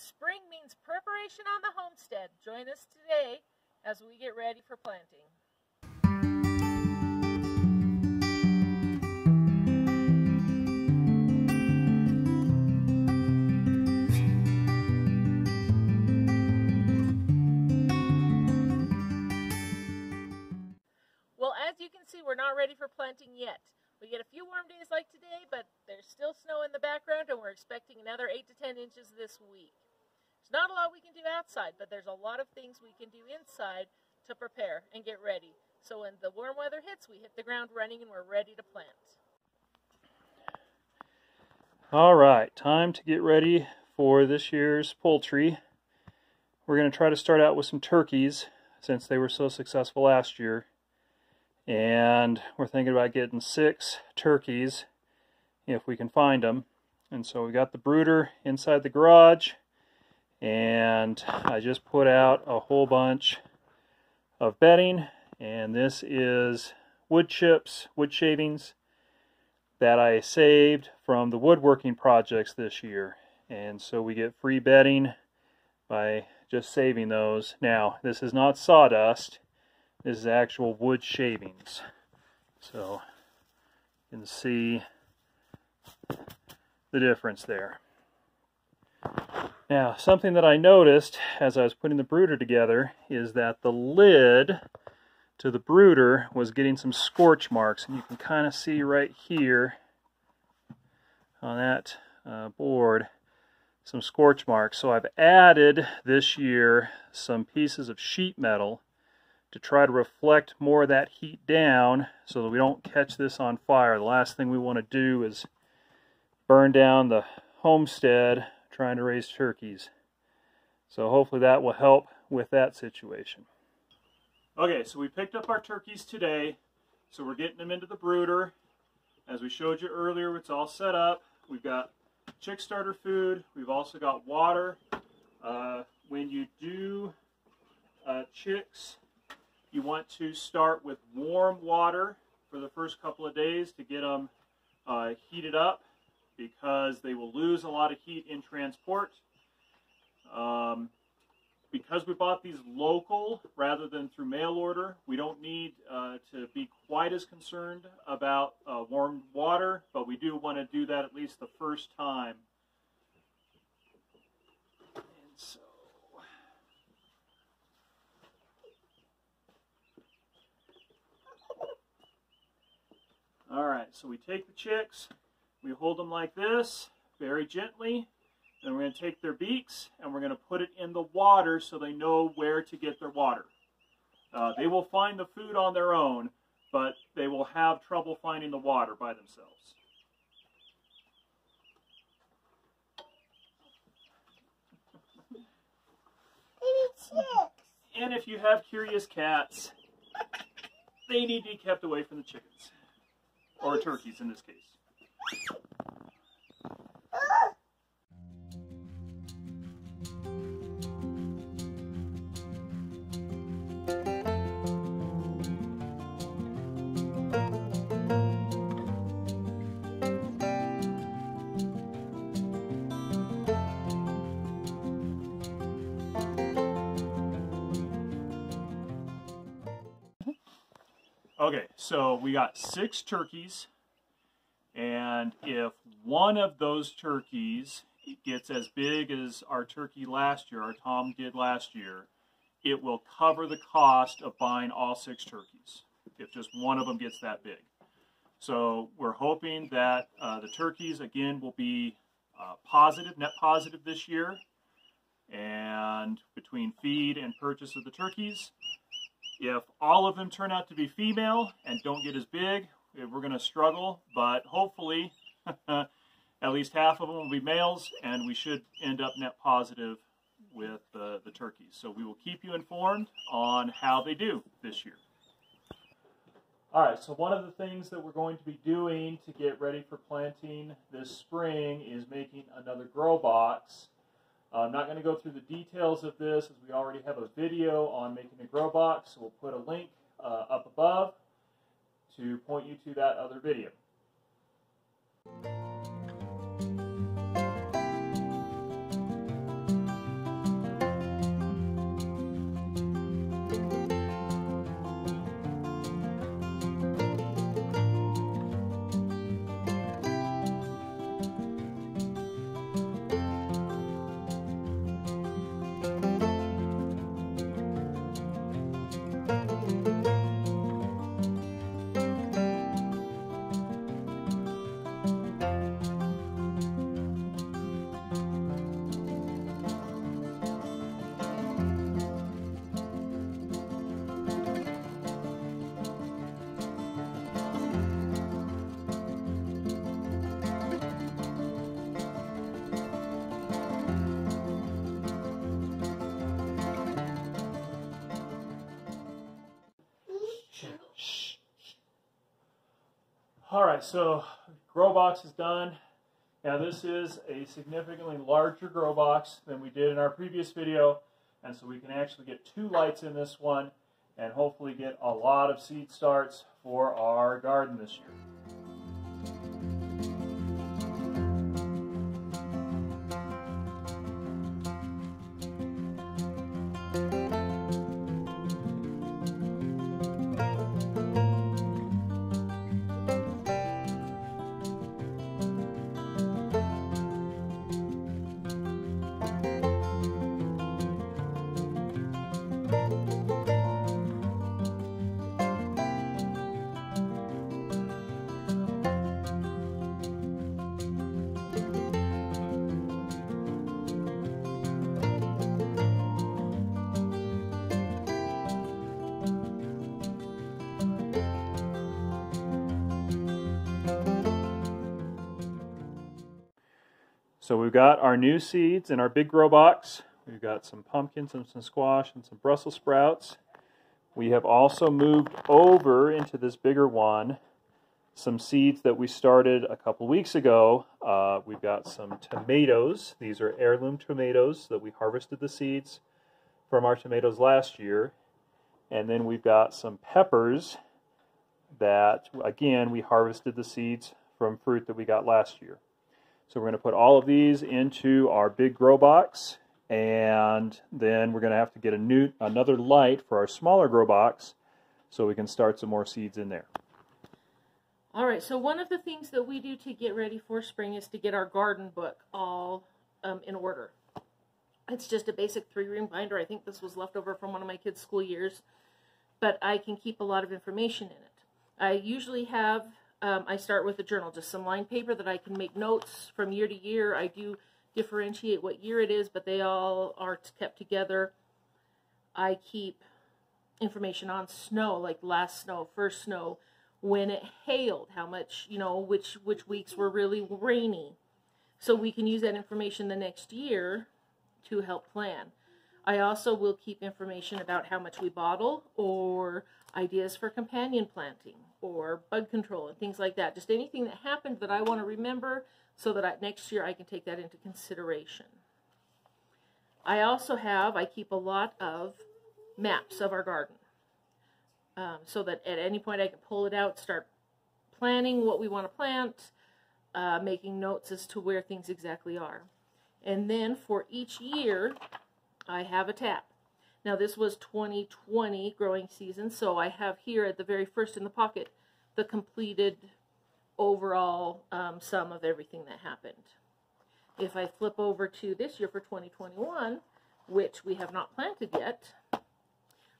Spring means preparation on the homestead. Join us today as we get ready for planting. Well, as you can see, we're not ready for planting yet. We get a few warm days like today, but there's still snow in the background, and we're expecting another 8 to 10 inches this week. There's not a lot we can do outside, but there's a lot of things we can do inside to prepare and get ready. So when the warm weather hits, we hit the ground running and we're ready to plant. All right, time to get ready for this year's poultry. We're going to try to start out with some turkeys since they were so successful last year. And we're thinking about getting 6 turkeys if we can find them. And so we got the brooder inside the garage, and I just put out a whole bunch of bedding, and this is wood chips, wood shavings that I saved from the woodworking projects this year. And so we get free bedding by just saving those. Now, this is not sawdust. This is actual wood shavings. So you can see the difference there. Now, something that I noticed as I was putting the brooder together is that the lid to the brooder was getting some scorch marks. And you can kind of see right here on that board some scorch marks. So I've added this year some pieces of sheet metal to try to reflect more of that heat down so that we don't catch this on fire. The last thing we want to do is burn down the homestead trying to raise turkeys. So hopefully that will help with that situation. Okay, so we picked up our turkeys today. So we're getting them into the brooder. As we showed you earlier, it's all set up. We've got chick starter food. We've also got water. When you do chicks, you want to start with warm water for the first couple of days to get them heated up, because they will lose a lot of heat in transport. Because we bought these local rather than through mail order, we don't need to be quite as concerned about warm water, but we do want to do that at least the first time. And so all right, so we take the chicks, we hold them like this, very gently, and we're going to take their beaks and we're going to put it in the water so they know where to get their water. They will find the food on their own, but they will have trouble finding the water by themselves. And if you have curious cats, they need to be kept away from the chickens. Or turkeys in this case. Okay, so we got 6 turkeys, and if one of those turkeys gets as big as our turkey last year, our Tom did last year, it will cover the cost of buying all 6 turkeys, if just one of them gets that big. So we're hoping that the turkeys, again, will be positive, net positive this year, and between feed and purchase of the turkeys. If all of them turn out to be female and don't get as big, we're going to struggle, but hopefully at least half of them will be males, and we should end up net positive with the turkeys. So we will keep you informed on how they do this year. All right, so one of the things that we're going to be doing to get ready for planting this spring is making another grow box. I'm not going to go through the details of this, as we already have a video on making a grow box, so we'll put a link up above to point you to that other video. Alright, so grow box is done. Now this is a significantly larger grow box than we did in our previous video, and so we can actually get two lights in this one and hopefully get a lot of seed starts for our garden this year. So we've got our new seeds in our big grow box. We've got some pumpkins and some squash and some Brussels sprouts. We have also moved over into this bigger one some seeds that we started a couple weeks ago. We've got some tomatoes. These are heirloom tomatoes that we harvested the seeds from our tomatoes last year. And then we've got some peppers that, again, we harvested the seeds from fruit that we got last year. So we're going to put all of these into our big grow box, and then we're going to have to get another light for our smaller grow box so we can start some more seeds in there. Alright, so one of the things that we do to get ready for spring is to get our garden book all in order. It's just a basic 3-ring binder. I think this was left over from one of my kids' school years, but I can keep a lot of information in it. I usually have I start with a journal, just some lined paper that I can make notes from year to year. I do differentiate what year it is, but they all are kept together. I keep information on snow, like last snow, first snow, when it hailed, how much, you know, which weeks were really rainy. So we can use that information the next year to help plan. I also will keep information about how much we bottle, or ideas for companion planting, or bug control, and things like that. Just anything that happened that I want to remember so that next year I can take that into consideration. I also have, I keep a lot of maps of our garden so that at any point I can pull it out, start planning what we want to plant, making notes as to where things exactly are. And then for each year, I have a tab. Now this was 2020 growing season, so I have here at the very first in the pocket the completed overall sum of everything that happened. If I flip over to this year for 2021, which we have not planted yet,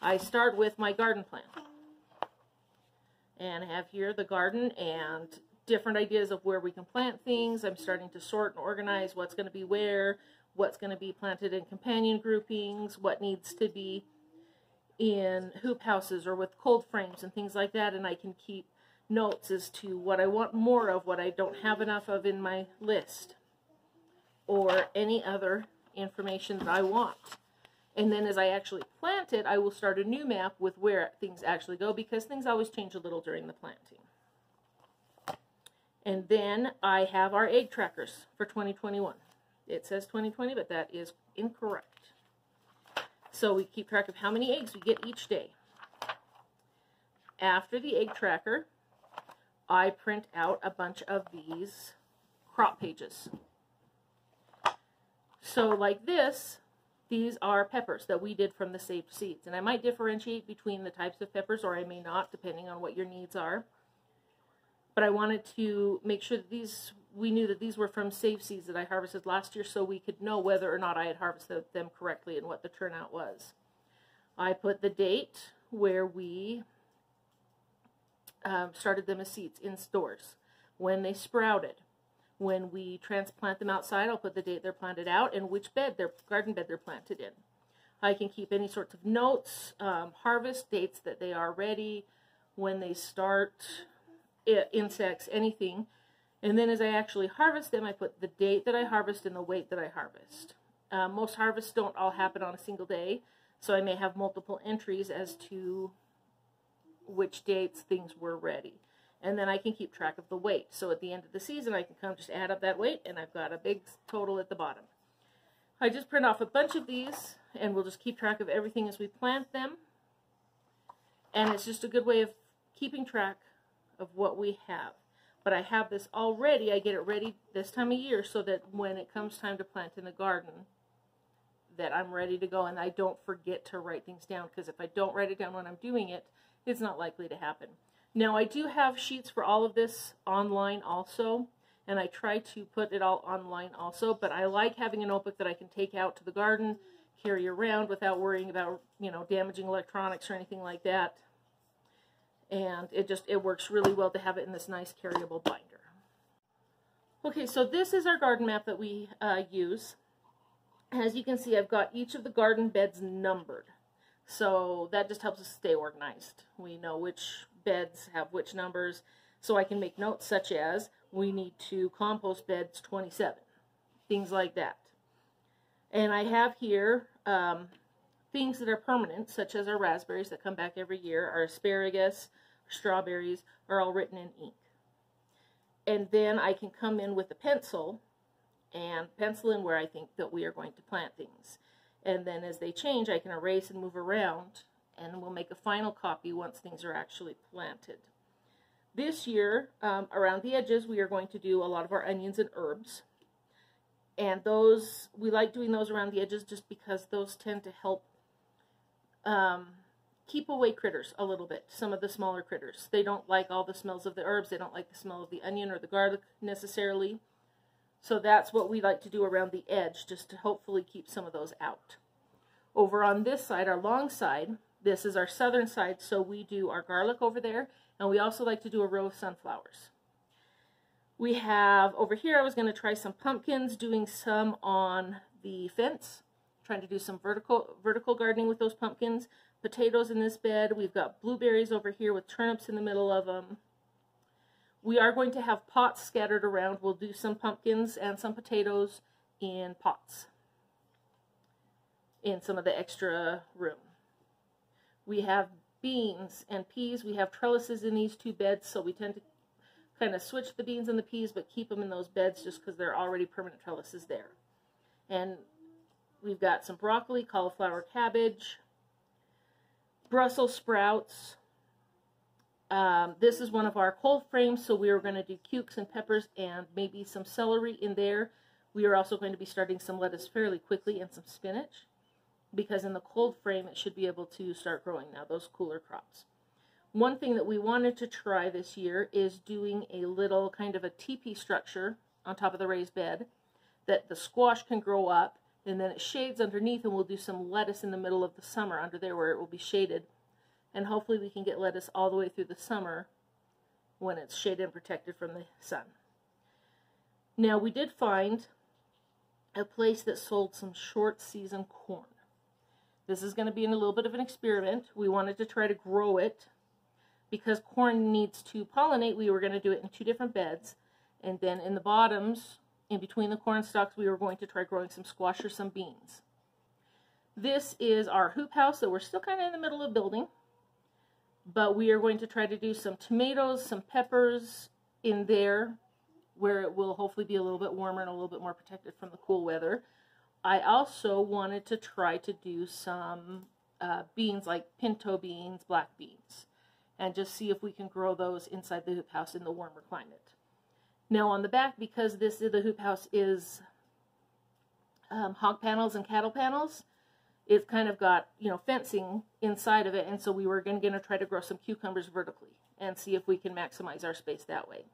I start with my garden plan. And I have here the garden and different ideas of where we can plant things. I'm starting to sort and organize what's going to be where, what's going to be planted in companion groupings, what needs to be in hoop houses or with cold frames and things like that, and I can keep notes as to what I want more of, what I don't have enough of in my list, or any other information that I want. And then as I actually plant it, I will start a new map with where things actually go, because things always change a little during the planting. And then I have our egg trackers for 2021. It says 2020, but that is incorrect. So we keep track of how many eggs we get each day. After the egg tracker, I print out a bunch of these crop pages. So like this, these are peppers that we did from the saved seeds. And I might differentiate between the types of peppers, or I may not, depending on what your needs are. But I wanted to make sure that we knew that these were from saved seeds that I harvested last year, so we could know whether or not I had harvested them correctly and what the turnout was. I put the date where we started them as seeds in stores, when they sprouted. When we transplant them outside, I'll put the date they're planted out and which bed, their garden bed, they're planted in. I can keep any sorts of notes, harvest dates that they are ready, when they start, insects, anything. And then as I actually harvest them, I put the date that I harvest and the weight that I harvest. Most harvests don't all happen on a single day, so I may have multiple entries as to which dates things were ready. and then I can keep track of the weight. So at the end of the season, I can come just add up that weight, and I've got a big total at the bottom. I just print off a bunch of these, and we'll just keep track of everything as we plant them. And it's just a good way of keeping track of what we have. But I have this already. I get it ready this time of year so that when it comes time to plant in the garden, that I'm ready to go and I don't forget to write things down, because if I don't write it down when I'm doing it, it's not likely to happen. Now, I do have sheets for all of this online also, and I try to put it all online also, but I like having a notebook that I can take out to the garden, carry around without worrying about, you know, damaging electronics or anything like that. And it works really well to have it in this nice carryable binder. Okay, so this is our garden map that we use. As you can see, I've got each of the garden beds numbered. So that just helps us stay organized. We know which beds have which numbers. So I can make notes such as, we need to compost beds 27. Things like that. And I have here things that are permanent, such as our raspberries that come back every year, our asparagus, strawberries, are all written in ink. And then I can come in with a pencil and pencil in where I think that we are going to plant things. And then as they change, I can erase and move around, and we'll make a final copy once things are actually planted. This year, around the edges, we are going to do a lot of our onions and herbs. And those, we like doing those around the edges just because those tend to help keep away critters a little bit, some of the smaller critters. They don't like all the smells of the herbs. They don't like the smell of the onion or the garlic necessarily. So that's what we like to do around the edge, just to hopefully keep some of those out. Over on this side, our long side, this is our southern side, so we do our garlic over there, and we also like to do a row of sunflowers. We have, over here, I was going to try some pumpkins, doing some on the fence, trying to do some vertical gardening with those pumpkins, potatoes in this bed, we've got blueberries over here with turnips in the middle of them. We are going to have pots scattered around. We'll do some pumpkins and some potatoes in pots in some of the extra room. We have beans and peas. We have trellises in these two beds, so we tend to kind of switch the beans and the peas, but keep them in those beds just because they're already permanent trellises there. And we've got some broccoli, cauliflower, cabbage, Brussels sprouts. This is one of our cold frames, so we are going to do cukes and peppers and maybe some celery in there. We are also going to be starting some lettuce fairly quickly and some spinach, because in the cold frame it should be able to start growing now, those cooler crops. One thing that we wanted to try this year is doing a little kind of a teepee structure on top of the raised bed that the squash can grow up, and then it shades underneath, and we'll do some lettuce in the middle of the summer under there where it will be shaded. And hopefully we can get lettuce all the way through the summer when it's shaded and protected from the sun. Now, we did find a place that sold some short season corn. This is going to be a little bit of an experiment. We wanted to try to grow it because corn needs to pollinate. We were going to do it in two different beds. And then in the bottoms, in between the corn stalks, we were going to try growing some squash or some beans. This is our hoop house that we're still kind of in the middle of building. But we are going to try to do some tomatoes, some peppers in there where it will hopefully be a little bit warmer and a little bit more protected from the cool weather. I also wanted to try to do some beans like pinto beans, black beans, and just see if we can grow those inside the hoop house in the warmer climate. Now on the back, because this is the hoop house is hog panels and cattle panels, it's kind of got, you know, fencing inside of it, and so we were going to try to grow some cucumbers vertically and see if we can maximize our space that way.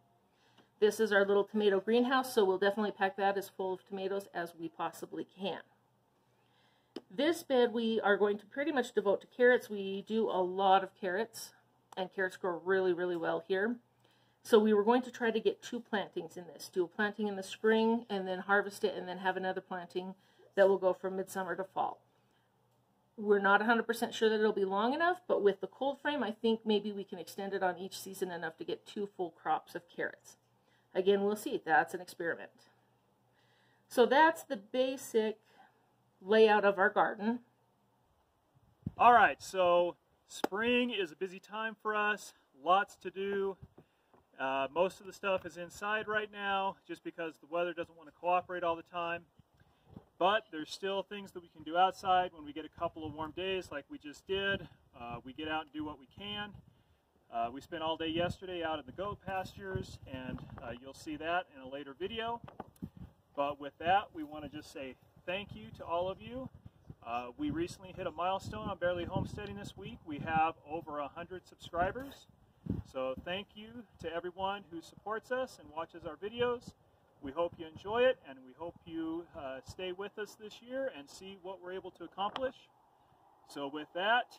This is our little tomato greenhouse, so we'll definitely pack that as full of tomatoes as we possibly can. This bed we are going to pretty much devote to carrots. We do a lot of carrots, and carrots grow really, really well here. So we were going to try to get two plantings in this. Do a planting in the spring, and then harvest it, and then have another planting that will go from midsummer to fall. We're not 100% sure that it'll be long enough, but with the cold frame, I think maybe we can extend it on each season enough to get two full crops of carrots. Again, we'll see. That's an experiment. So that's the basic layout of our garden. All right, so spring is a busy time for us. Lots to do. Most of the stuff is inside right now just because the weather doesn't want to cooperate all the time. But there's still things that we can do outside when we get a couple of warm days like we just did. We get out and do what we can. We spent all day yesterday out in the goat pastures, and you'll see that in a later video. But with that, we want to just say thank you to all of you. We recently hit a milestone on Bearly Homesteading this week. We have over 100 subscribers. So thank you to everyone who supports us and watches our videos. We hope you enjoy it, and we hope you stay with us this year and see what we're able to accomplish. So with that,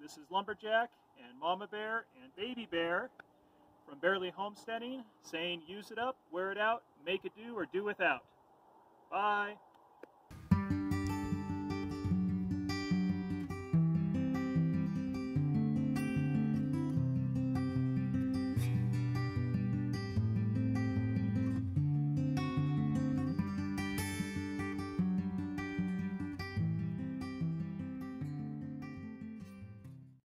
this is Lumberjack and Mama Bear and Baby Bear from Bearly Homesteading saying use it up, wear it out, make it do, or do without. Bye.